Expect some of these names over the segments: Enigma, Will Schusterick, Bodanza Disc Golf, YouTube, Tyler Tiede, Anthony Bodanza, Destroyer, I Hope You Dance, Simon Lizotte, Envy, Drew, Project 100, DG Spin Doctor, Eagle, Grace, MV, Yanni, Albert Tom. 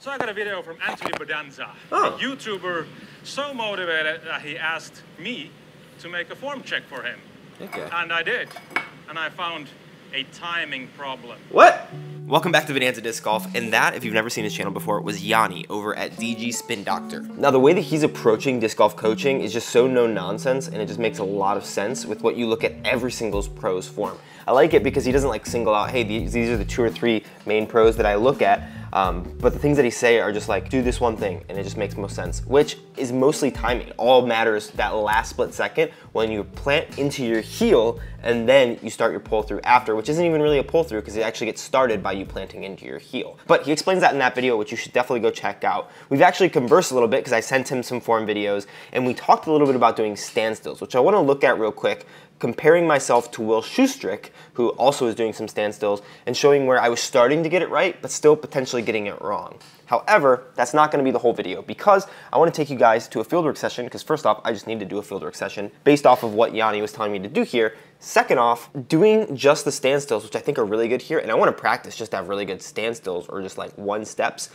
So I got a video from Anthony Bodanza, a YouTuber so motivated that he asked me to make a form check for him. Okay. And I did. And I found a timing problem. What? Welcome back to Bodanza Disc Golf, and that, if you've never seen his channel before, was Yanni over at DG Spin Doctor. Now, the way that he's approaching disc golf coaching is just so no-nonsense, and it just makes a lot of sense with what you look at every single pro's form. I like it because he doesn't like single out, hey, these are the 2 or 3 main pros that I look at, but the things that he say are just like, do this one thing, and it just makes most sense, which is mostly timing. It all matters that last split second when you plant into your heel, and then you start your pull through after, which isn't even really a pull through because it actually gets started by you planting into your heel. But he explains that in that video, which you should definitely go check out. We've actually conversed a little bit because I sent him some form videos, and we talked a little bit about doing standstills, which I want to look at real quick, comparing myself to Will Schusterick, who also is doing some standstills, and showing where I was starting to get it right, but still potentially getting it wrong. However, that's not gonna be the whole video because I wanna take you guys to a fieldwork session, because first off, I just need to do a fieldwork session based off of what Yanni was telling me to do here. Second off, doing just the standstills, which I think are really good here, and I wanna practice just to have really good standstills or just like one steps,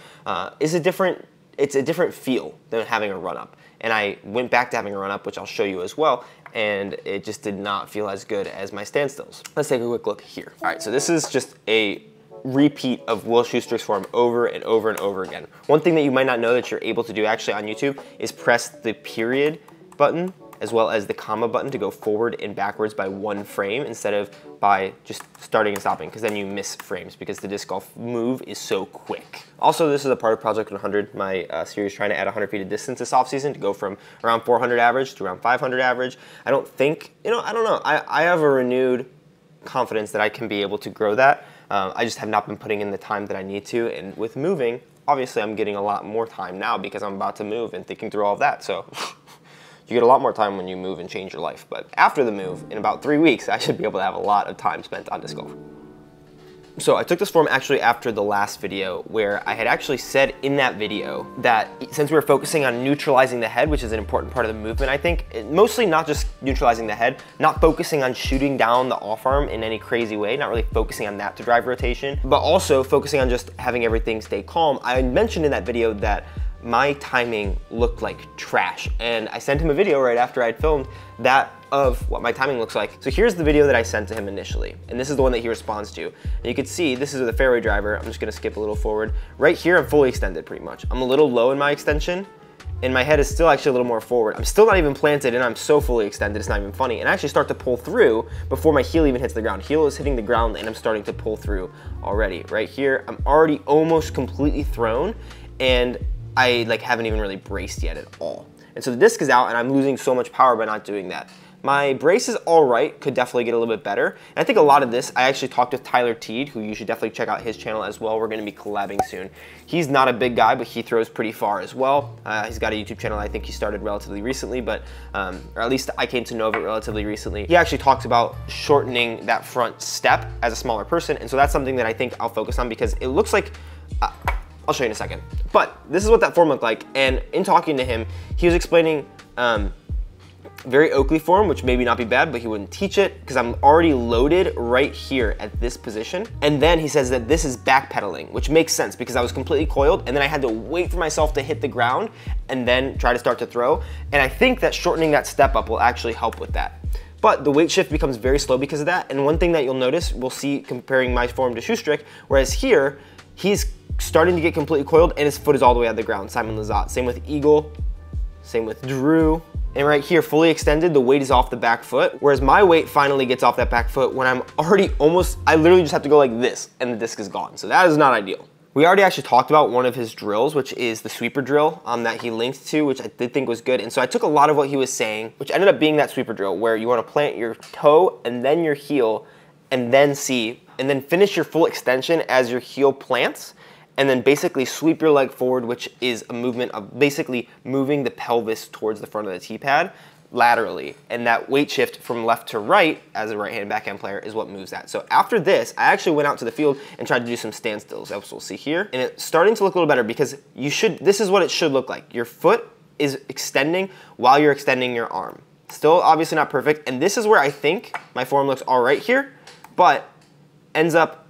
it's a different feel than having a run-up. And I went back to having a run-up, which I'll show you as well, and it just did not feel as good as my standstills. Let's take a quick look here. All right, so this is just a repeat of Will Schusterick's form over and over and over again. One thing that you might not know that you're able to do actually on YouTube is press the period button as well as the comma button to go forward and backwards by 1 frame instead of by just starting and stopping, because then you miss frames because the disc golf move is so quick. Also, this is a part of Project 100, my series trying to add 100 feet of distance this offseason to go from around 400 average to around 500 average. I don't think, you know, I don't know. I have a renewed confidence that I can be able to grow that. I just have not been putting in the time that I need to, and with moving, obviously I'm getting a lot more time now because I'm about to move and thinking through all of that, so. You get a lot more time when you move and change your life, but after the move, in about 3 weeks, I should be able to have a lot of time spent on disc golf. So I took this form actually after the last video where I had actually said in that video that since we were focusing on neutralizing the head, which is an important part of the movement, I think, mostly not just neutralizing the head, not focusing on shooting down the off arm in any crazy way, not really focusing on that to drive rotation, but also focusing on just having everything stay calm. I mentioned in that video that my timing looked like trash. And I sent him a video right after I'd filmed that of what my timing looks like. So here's the video that I sent to him initially. And this is the one that he responds to. And you can see, this is the fairway driver. I'm just gonna skip a little forward. Right here, I'm fully extended pretty much. I'm a little low in my extension, and my head is still actually a little more forward. I'm still not even planted, and I'm so fully extended, it's not even funny. And I actually start to pull through before my heel even hits the ground. Heel is hitting the ground, and I'm starting to pull through already. Right here, I'm already almost completely thrown, and I like haven't even really braced yet at all. And so the disc is out and I'm losing so much power by not doing that. My brace is all right, could definitely get a little bit better. And I think a lot of this, I actually talked with Tyler Tiede, who you should definitely check out his channel as well. We're gonna be collabing soon. He's not a big guy, but he throws pretty far as well. He's got a YouTube channel I think he started relatively recently, but, or at least I came to know of it relatively recently. He actually talks about shortening that front step as a smaller person. And so that's something that I think I'll focus on because it looks like, I'll show you in a second. But this is what that form looked like. And in talking to him, he was explaining very Oakley form, which maybe not be bad, but he wouldn't teach it because I'm already loaded right here at this position. And then he says that this is backpedaling, which makes sense because I was completely coiled and then I had to wait for myself to hit the ground and then try to start to throw. And I think that shortening that step up will actually help with that. But the weight shift becomes very slow because of that. And one thing that you'll notice, we'll see comparing my form to Schusterick, whereas here, he's starting to get completely coiled and his foot is all the way on the ground, Simon Lizotte. Same with Eagle, same with Drew. And right here, fully extended, the weight is off the back foot, whereas my weight finally gets off that back foot when I'm already almost, I literally just have to go like this and the disc is gone. So that is not ideal. We already actually talked about one of his drills, which is the sweeper drill that he linked to, which I did think was good. And so I took a lot of what he was saying, which ended up being that sweeper drill where you wanna plant your toe and then your heel and then see, and then finish your full extension as your heel plants, and then basically sweep your leg forward, which is a movement of basically moving the pelvis towards the front of the tee pad laterally. And that weight shift from left to right as a right-hand backhand player is what moves that. So after this, I actually went out to the field and tried to do some standstills, as we'll see here. And it's starting to look a little better because you should, this is what it should look like. Your foot is extending while you're extending your arm. Still obviously not perfect. And this is where I think my form looks all right here, but ends up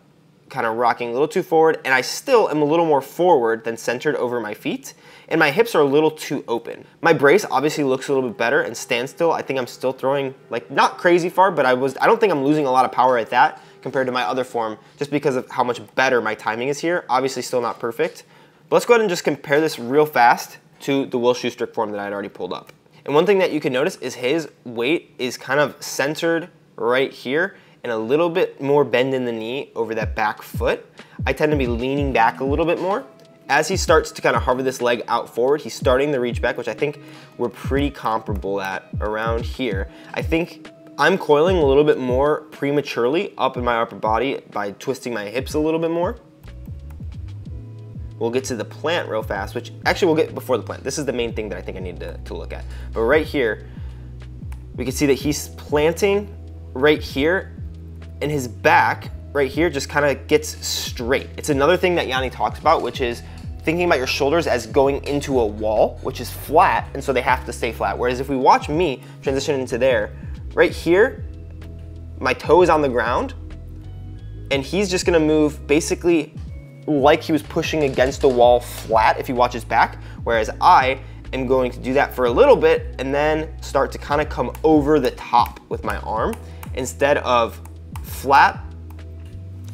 kind of rocking a little too forward, and I still am a little more forward than centered over my feet, and my hips are a little too open. My brace obviously looks a little bit better, and standstill, I think I'm still throwing, like, not crazy far, but I don't think I'm losing a lot of power at that compared to my other form, just because of how much better my timing is here. Obviously still not perfect, but let's go ahead and just compare this real fast to the Will Schusterick form that I'd already pulled up. And one thing that you can notice is his weight is kind of centered right here, and a little bit more bend in the knee over that back foot. I tend to be leaning back a little bit more. As he starts to kind of hover this leg out forward, he's starting the reach back, which I think we're pretty comparable at around here. I think I'm coiling a little bit more prematurely up in my upper body by twisting my hips a little bit more. We'll get to the plant real fast, which actually we'll get before the plant. This is the main thing that I think I need to look at. But right here, we can see that he's planting right here, and his back right here just kind of gets straight. It's another thing that Yanni talks about, which is thinking about your shoulders as going into a wall, which is flat, and so they have to stay flat. Whereas if we watch me transition into there, right here, my toe is on the ground, and he's just gonna move basically like he was pushing against the wall flat if you watch his back, whereas I am going to do that for a little bit and then start to kind of come over the top with my arm instead of flat,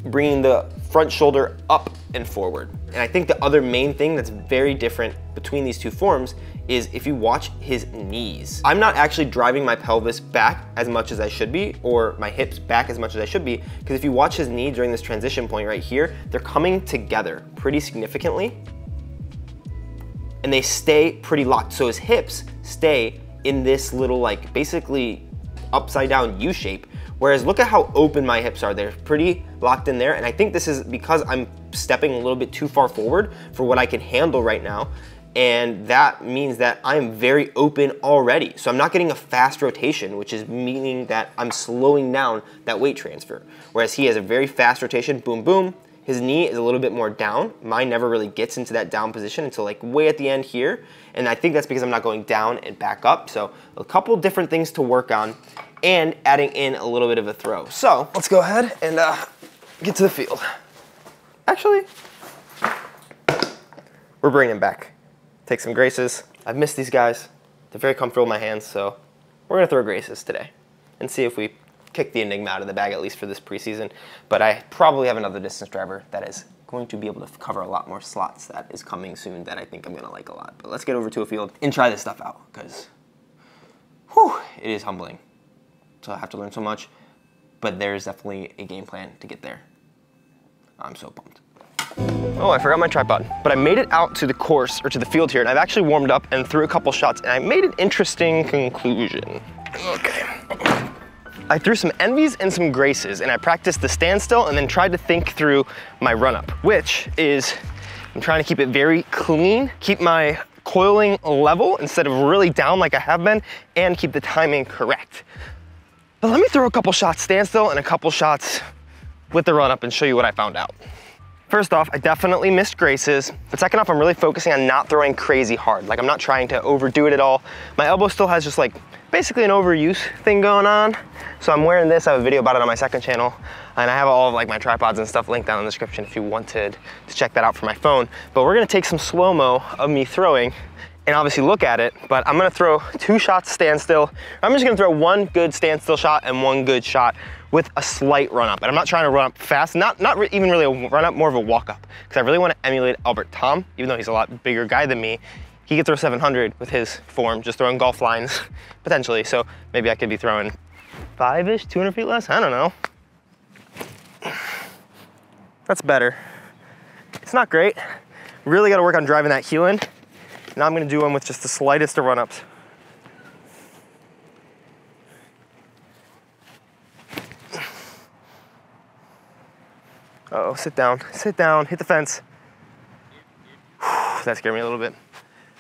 bringing the front shoulder up and forward. And I think the other main thing that's very different between these two forms is if you watch his knees. I'm not actually driving my pelvis back as much as I should be, or my hips back as much as I should be, because if you watch his knee during this transition point right here, they're coming together pretty significantly, and they stay pretty locked. So his hips stay in this little, like, basically upside down U shape. Whereas look at how open my hips are. They're pretty locked in there. And I think this is because I'm stepping a little bit too far forward for what I can handle right now. And that means that I'm very open already. So I'm not getting a fast rotation, which is meaning that I'm slowing down that weight transfer. Whereas he has a very fast rotation, boom, boom. His knee is a little bit more down. Mine never really gets into that down position until like way at the end here. And I think that's because I'm not going down and back up. So a couple different things to work on and adding in a little bit of a throw. So let's go ahead and get to the field. Actually, we're bringing him back. Take some graces. I've missed these guys. They're very comfortable in my hands, so we're gonna throw graces today and see if we kick the Enigma out of the bag, at least for this preseason. But I probably have another distance driver that is going to be able to cover a lot more slots that is coming soon that I think I'm gonna like a lot. But let's get over to a field and try this stuff out, because whew, it is humbling. So I have to learn so much, but there's definitely a game plan to get there. I'm so pumped. Oh, I forgot my tripod, but I made it out to the course, or to the field here, and I've actually warmed up and threw a couple shots, and I made an interesting conclusion. Okay. I threw some Envies and some Graces, and I practiced the standstill and then tried to think through my run-up, which is, I'm trying to keep it very clean, keep my coiling level instead of really down like I have been, and keep the timing correct. But let me throw a couple shots standstill and a couple shots with the run up and show you what I found out. First off, I definitely missed graces. But second off, I'm really focusing on not throwing crazy hard. Like, I'm not trying to overdo it at all. My elbow still has just like basically an overuse thing going on. So I'm wearing this. I have a video about it on my second channel. And I have all of like my tripods and stuff linked down in the description if you wanted to check that out for my phone. But we're gonna take some slow-mo of me throwing and obviously look at it, but I'm gonna throw two shots standstill. I'm just gonna throw one good standstill shot and one good shot with a slight run up. And I'm not trying to run up fast, not even really a run up, more of a walk up, because I really wanna emulate Albert Tom, even though he's a lot bigger guy than me. He could throw 700 with his form, just throwing golf lines, potentially. So maybe I could be throwing five-ish, 200 feet less, I don't know. That's better. It's not great. Really gotta work on driving that heel in. Now I'm gonna do one with just the slightest of run-ups. Uh-oh, sit down, hit the fence. Whew, that scared me a little bit.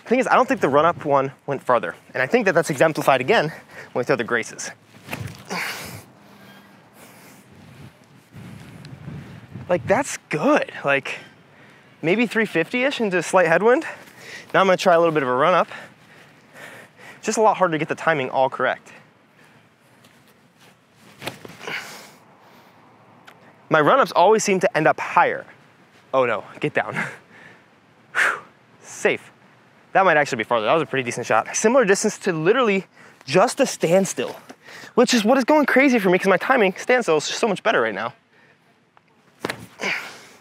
The thing is, I don't think the run-up one went farther. And I think that that's exemplified again when we throw the graces. Like, that's good. Like, maybe 350-ish into a slight headwind. Now I'm gonna try a little bit of a run up. It's just a lot harder to get the timing all correct. My run-ups always seem to end up higher. Oh no, get down. Whew, safe. That might actually be farther. That was a pretty decent shot. Similar distance to literally just a standstill, which is what is going crazy for me because my timing standstill is just so much better right now.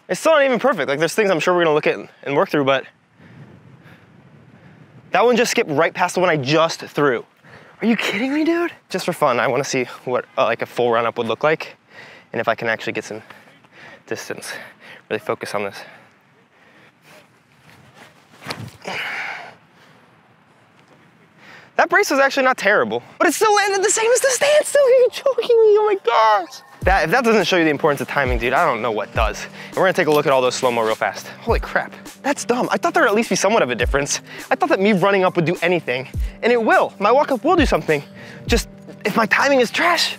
It's still not even perfect. Like there's things I'm sure we're gonna look at and work through, but that one just skipped right past the one I just threw. Are you kidding me, dude? Just for fun, I wanna see what like a full run-up would look like and if I can actually get some distance. Really focus on this. That brace was actually not terrible, but it still landed the same as the standstill. Are you joking me? Oh my gosh. That, if that doesn't show you the importance of timing, dude, I don't know what does. And we're gonna take a look at all those slow-mo real fast. Holy crap, that's dumb. I thought there would at least be somewhat of a difference. I thought that me running up would do anything, and it will. My walk-up will do something. Just, if my timing is trash,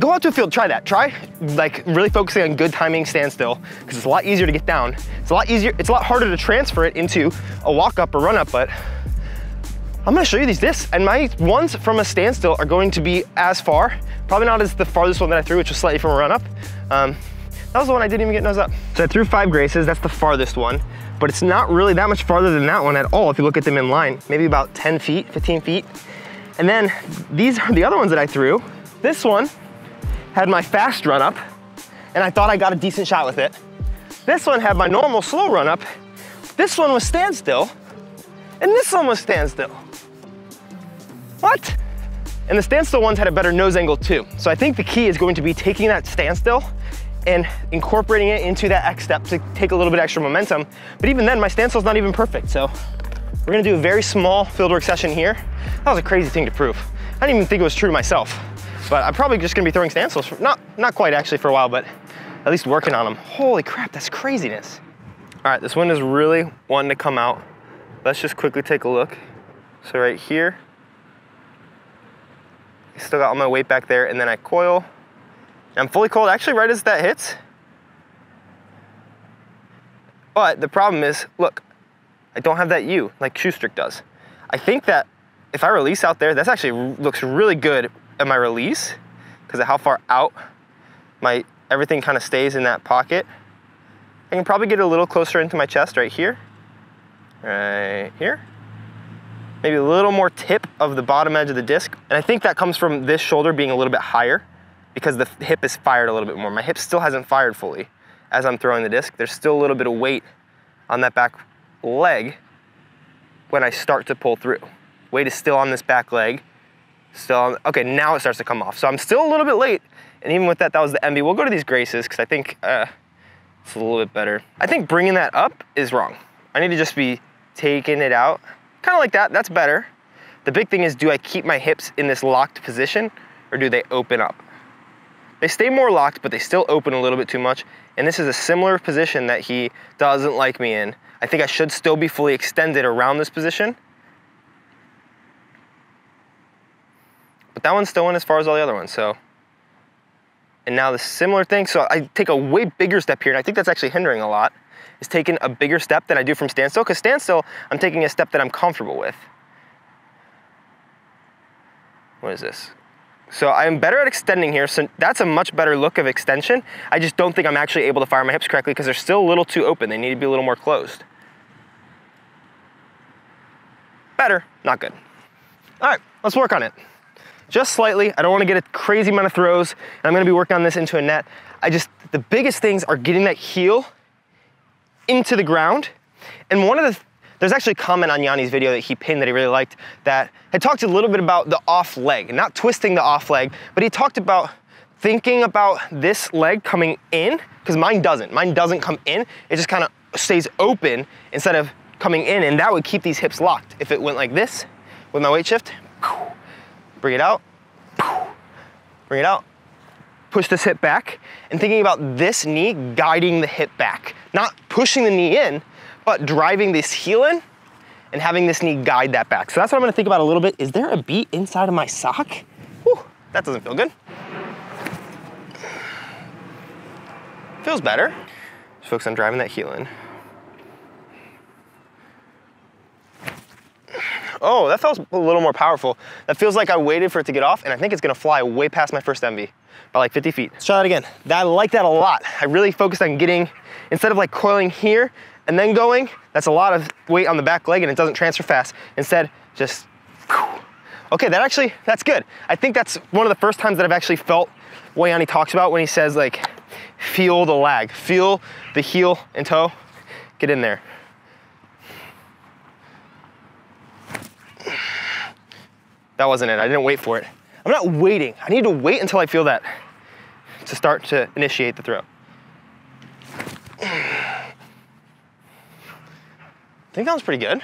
go out to a field, try that. Try, like, really focusing on good timing standstill, because it's a lot easier to get down. It's a lot easier, it's a lot harder to transfer it into a walk-up or run-up, but I'm gonna show you these discs, and my ones from a standstill are going to be as far, probably not as the farthest one that I threw, which was slightly from a run-up. That was the one I didn't even get nose up. So I threw 5 graces, that's the farthest one, but it's not really that much farther than that one at all if you look at them in line, maybe about 10 feet, 15 feet. And then these are the other ones that I threw. This one had my fast run-up, and I thought I got a decent shot with it. This one had my normal slow run-up. This one was standstill, and this one was standstill. What? And the standstill ones had a better nose angle too. So I think the key is going to be taking that standstill and incorporating it into that X step to take a little bit extra momentum. But even then, my standstill's not even perfect. So we're gonna do a very small fieldwork session here. That was a crazy thing to prove. I didn't even think it was true myself, but I'm probably just gonna be throwing standstills for, not quite actually for a while, but at least working on them. Holy crap, that's craziness. All right, this wind is really wanting to come out. Let's just quickly take a look. So right here, I still got all my weight back there, and then I coil. And I'm fully coiled actually right as that hits. But the problem is, look, I don't have that U like Schusterick does. I think that if I release out there, that actually looks really good at my release because of how far out my everything kind of stays in that pocket. I can probably get a little closer into my chest right here. Right here. Maybe a little more tip of the bottom edge of the disc. And I think that comes from this shoulder being a little bit higher because the hip is fired a little bit more. My hip still hasn't fired fully as I'm throwing the disc. There's still a little bit of weight on that back leg when I start to pull through. Weight is still on this back leg. Still, okay, now it starts to come off. So I'm still a little bit late. And even with that, that was the Envy. We'll go to these graces because I think it's a little bit better. I think bringing that up is wrong. I need to just be taking it out. Kind of like that, that's better. The big thing is, do I keep my hips in this locked position or do they open up? They stay more locked, but they still open a little bit too much. And this is a similar position that he doesn't like me in. I think I should still be fully extended around this position. But that one's still in as far as all the other ones, so. And now the similar thing, so I take a way bigger step here, and I think that's actually hindering a lot. Is taking a bigger step than I do from standstill, because standstill, I'm taking a step that I'm comfortable with. What is this? So I'm better at extending here, so that's a much better look of extension. I just don't think I'm actually able to fire my hips correctly because they're still a little too open. They need to be a little more closed. Better, not good. All right, let's work on it. Just slightly, I don't want to get a crazy amount of throws, and I'm going to be working on this into a net. The biggest things are getting that heel into the ground. And there's actually a comment on Yanni's video that he pinned that he really liked that had talked a little bit about the off leg, not twisting the off leg, but he talked about thinking about this leg coming in, because mine doesn't come in. It just kind of stays open instead of coming in, and that would keep these hips locked. If it went like this with my weight shift, bring it out, bring it out, push this hip back, and thinking about this knee guiding the hip back. Not pushing the knee in, but driving this heel in and having this knee guide that back. So that's what I'm gonna think about a little bit. Is there a beat inside of my sock? Whew, that doesn't feel good. Feels better. Just focus on driving that heel in. Oh, that felt a little more powerful. That feels like I waited for it to get off, and I think it's gonna fly way past my first MV by like 50 feet. Let's try that again. I like that a lot. I really focused on getting, instead of like coiling here and then going, that's a lot of weight on the back leg and it doesn't transfer fast. Instead, just, whew. Okay, that actually, that's good. I think that's one of the first times that I've actually felt what Yanni talks about when he says like, feel the lag, feel the heel and toe, get in there. That wasn't it, I didn't wait for it. I'm not waiting, I need to wait until I feel that to start to initiate the throw. I think that was pretty good.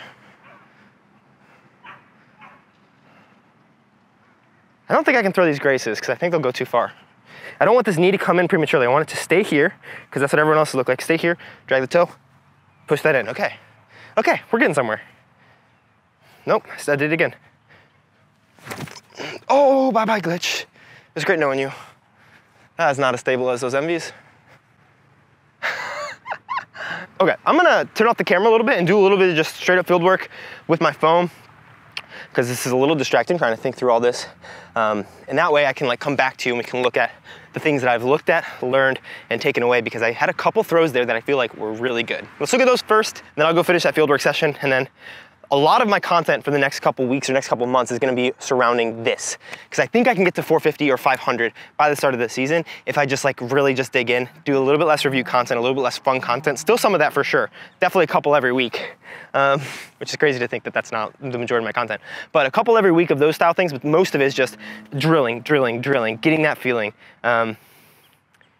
I don't think I can throw these Graces because I think they'll go too far. I don't want this knee to come in prematurely. I want it to stay here because that's what everyone else looks like. Stay here, drag the toe, push that in. Okay, okay, we're getting somewhere. Nope, I did it again. Oh, bye-bye glitch. It was great knowing you. That is not as stable as those MVs. Okay, I'm gonna turn off the camera a little bit and do a little bit of just straight up field work with my foam, because this is a little distracting trying to think through all this. And that way I can like come back to you and we can look at the things that I've looked at, learned, and taken away, because I had a couple throws there that I feel like were really good. Let's look at those first, and then I'll go finish that fieldwork session, and then a lot of my content for the next couple weeks or next couple months is gonna be surrounding this, because I think I can get to 450 or 500 by the start of the season if I just like really just dig in, do a little bit less review content, a little bit less fun content, still some of that for sure, definitely a couple every week, which is crazy to think that that's not the majority of my content, but a couple every week of those style things, but most of it is just drilling, drilling, drilling, getting that feeling. Yeah,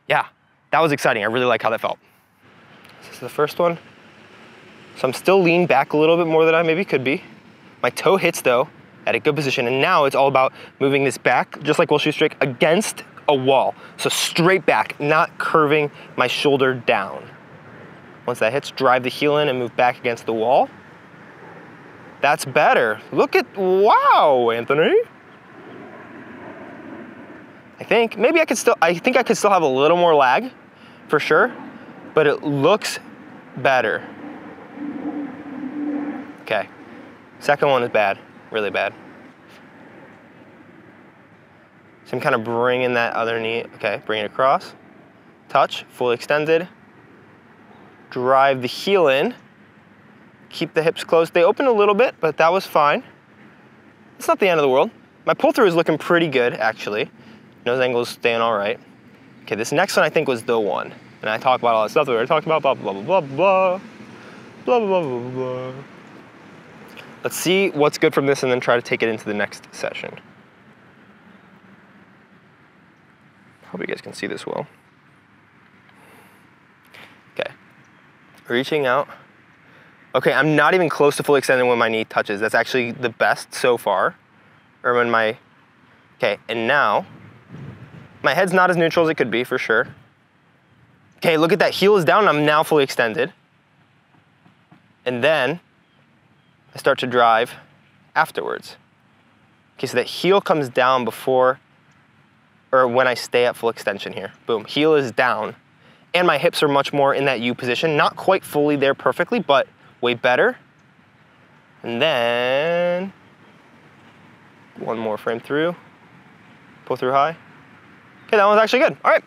that was exciting. I really like how that felt. This is the first one. So I'm still leaning back a little bit more than I maybe could be. My toe hits though at a good position, and now it's all about moving this back, just like Will Schusterick, against a wall. So straight back, not curving my shoulder down. Once that hits, drive the heel in and move back against the wall. That's better. Look at, wow, Anthony. I think, maybe I could still, I think I could still have a little more lag for sure, but it looks better. Okay, second one is bad, really bad. So I'm kind of bringing that other knee, okay, bring it across. Touch, fully extended. Drive the heel in. Keep the hips closed. They opened a little bit, but that was fine. It's not the end of the world. My pull through is looking pretty good, actually. Nose angle's staying all right. Okay, this next one I think was the one. And I talk about all that stuff that we were talking about, blah, blah, blah, blah, blah. Blah, blah, blah, blah, blah. Let's see what's good from this and then try to take it into the next session. Hope you guys can see this well. Okay, reaching out. Okay, I'm not even close to fully extending when my knee touches. That's actually the best so far. Or when my, okay, and now, my head's not as neutral as it could be for sure. Okay, look at that, heel is down, I'm now fully extended. And then, I start to drive afterwards. Okay, so that heel comes down before, or when I stay at full extension here. Boom, heel is down. And my hips are much more in that U position. Not quite fully there perfectly, but way better. And then, one more frame through. Pull through high. Okay, that one's actually good, all right.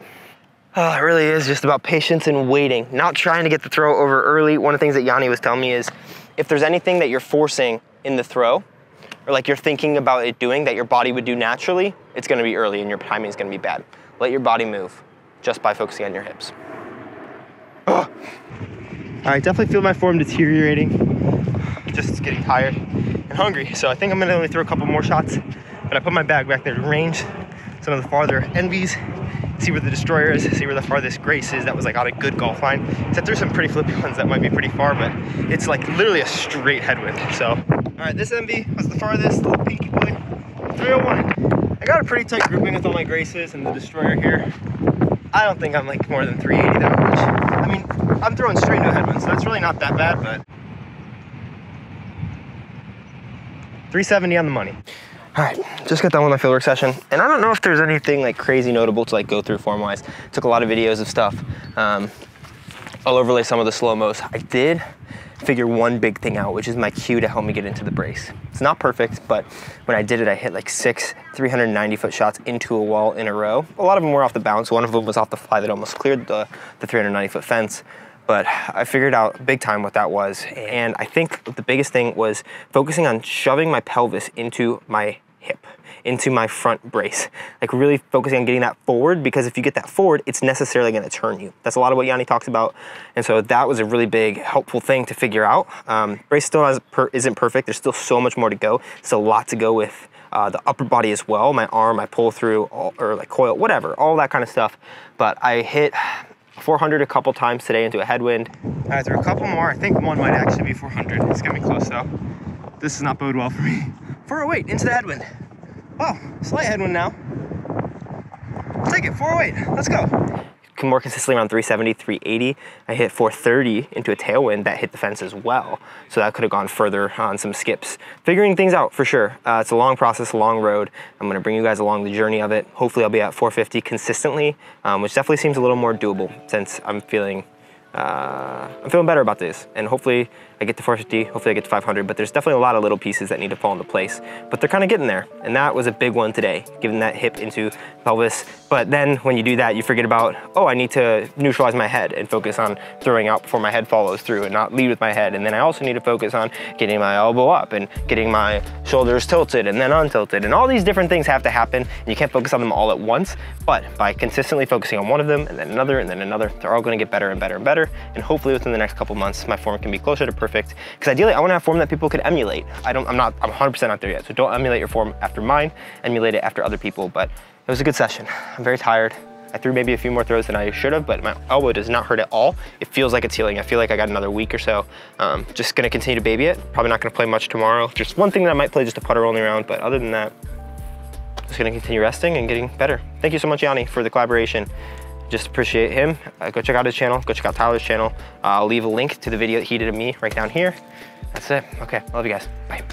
Oh, it really is just about patience and waiting, not trying to get the throw over early. One of the things that Yanni was telling me is, if there's anything that you're forcing in the throw, or like you're thinking about it doing that your body would do naturally, it's gonna be early and your timing is gonna be bad. Let your body move just by focusing on your hips. Oh. All right, definitely feel my form deteriorating. Just getting tired and hungry. So I think I'm gonna only throw a couple more shots, but I put my bag back there to range some of the farther envies, see where the Destroyer is, see where the farthest Grace is. That was like on a good golf line. Except there's some pretty flippy ones that might be pretty far, but it's like literally a straight headwind. So, all right, this MV was the farthest, little pinky boy, 301. I got a pretty tight grouping with all my Graces and the Destroyer here. I don't think I'm like more than 380 that much. I mean, I'm throwing straight into a headwind, so that's really not that bad, but. 370 on the money. All right, just got done with my fieldwork session, and I don't know if there's anything like crazy notable to like go through form-wise. Took a lot of videos of stuff. I'll overlay some of the slow-mos. I did figure one big thing out, which is my cue to help me get into the brace. It's not perfect, but when I did it, I hit like 6 390-foot shots into a wall in a row. A lot of them were off the bounce. One of them was off the fly that almost cleared the 390-foot fence. But I figured out big time what that was. And I think the biggest thing was focusing on shoving my pelvis into my hip, into my front brace, like really focusing on getting that forward, because if you get that forward, it's necessarily going to turn you. That's a lot of what Yanni talks about, and so that was a really big helpful thing to figure out. Brace still isn't perfect. There's still so much more to go. Still a lot to go with the upper body as well, my arm, my pull through, or like coil, whatever, all that kind of stuff. But I hit 400 a couple times today into a headwind. All right, there are a couple more. I think one might actually be 400. It's gonna be close though. This is not bode well for me. 408 into the headwind. Wow, slight headwind now. I'll take it, 408, let's go. More consistently around 370, 380. I hit 430 into a tailwind that hit the fence as well. So that could have gone further on some skips. Figuring things out for sure. It's a long process, a long road. I'm gonna bring you guys along the journey of it. Hopefully I'll be at 450 consistently, which definitely seems a little more doable since I'm feeling better about this, and hopefully I get to 450, hopefully I get to 500, but there's definitely a lot of little pieces that need to fall into place, but they're kind of getting there. And that was a big one today, giving that hip into pelvis. But then when you do that, you forget about, oh, I need to neutralize my head and focus on throwing out before my head follows through and not lead with my head. And then I also need to focus on getting my elbow up and getting my shoulders tilted and then untilted, and all these different things have to happen, and you can't focus on them all at once. But by consistently focusing on one of them and then another and then another, they're all going to get better and better and better. And hopefully within the next couple months, my form can be closer to perfect. Because ideally, I want to have form that people could emulate. I'm 100% not there yet. So don't emulate your form after mine. Emulate it after other people. But it was a good session. I'm very tired. I threw maybe a few more throws than I should have, but my elbow does not hurt at all. It feels like it's healing. I feel like I got another week or so. Just gonna continue to baby it. Probably not gonna play much tomorrow. Just one thing that I might play, just a putter only round. But other than that, just gonna continue resting and getting better. Thank you so much, Yanni, for the collaboration. Just appreciate him. Go check out his channel, go check out Tyler's channel. I'll leave a link to the video that he did of me right down here. That's it. Okay, I love you guys, bye.